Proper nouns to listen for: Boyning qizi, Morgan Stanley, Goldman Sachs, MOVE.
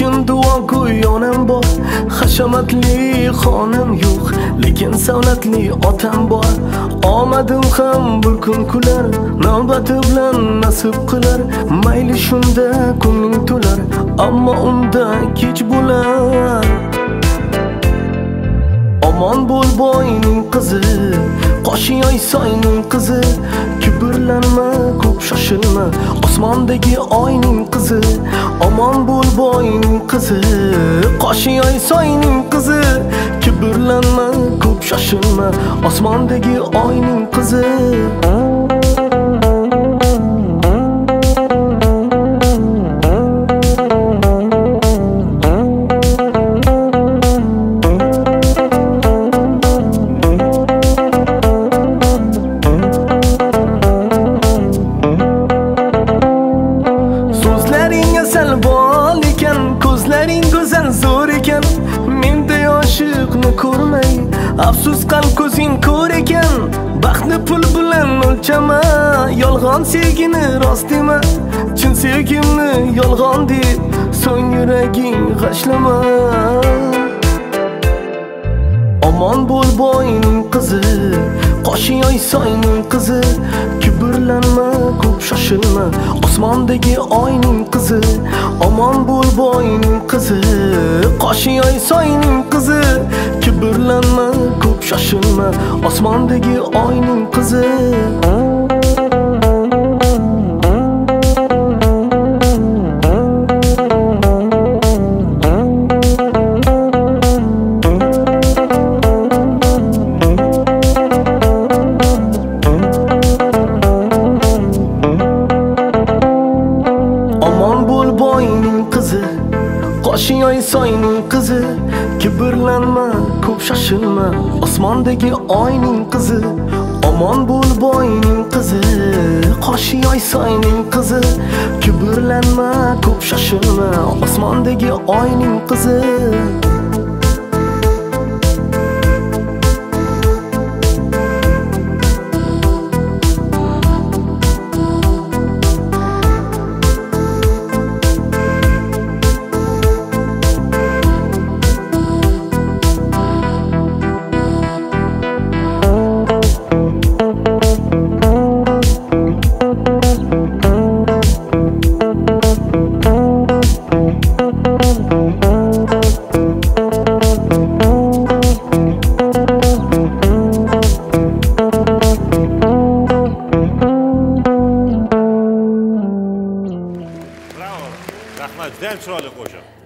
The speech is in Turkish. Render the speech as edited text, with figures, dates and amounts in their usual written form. Lekin duo go'yonim bor, hashamatli xonim yo'q, lekin savlatli otam bor. Omadim ham bir kun kular, navbati bilan nasib qilar. Mayli shunda ko'ngling to'lar, ammo unda kech bo'lar. Omon bo'l boyning qizi, qoshi oysoyning qizi. Kibrlanma, ko'p shoshilma, osmondagi oyning qizi. Omon bo'l boyning qizi, qoshi oysoyning qizi. Kibrlanma, ko'p shoshilma, osmondagi oyning qizi. Afsus qalb ko'zing ko'r ekan, baxtni pul bilan o'lchama. Yolg'on sevgini rost dema, chin sevgimni yolg'on deb, so'ng yuraging g'ashlama. Omon bo'l boyning qizi, qoshi oysoyning qizi. Kibrlanma, ko'p shoshilma, osmondagi oyning qizi. Omon bo'l boyning qizi, qoshi oysoyning qizi. Kibrlanma, ko'p shoshilma, osmondagi oyning qizi. Qoshi oysoyning qizi, kibrlanma, ko'p shoshilma, osmondagi oyning qizi. Omon bo'l boyning qizi, qoshi oysoyning qizi. Kibrlanma, ko'p shoshilma, osmondagi oyning qizi. Rahmat, judayam chiroyli qo'shiq.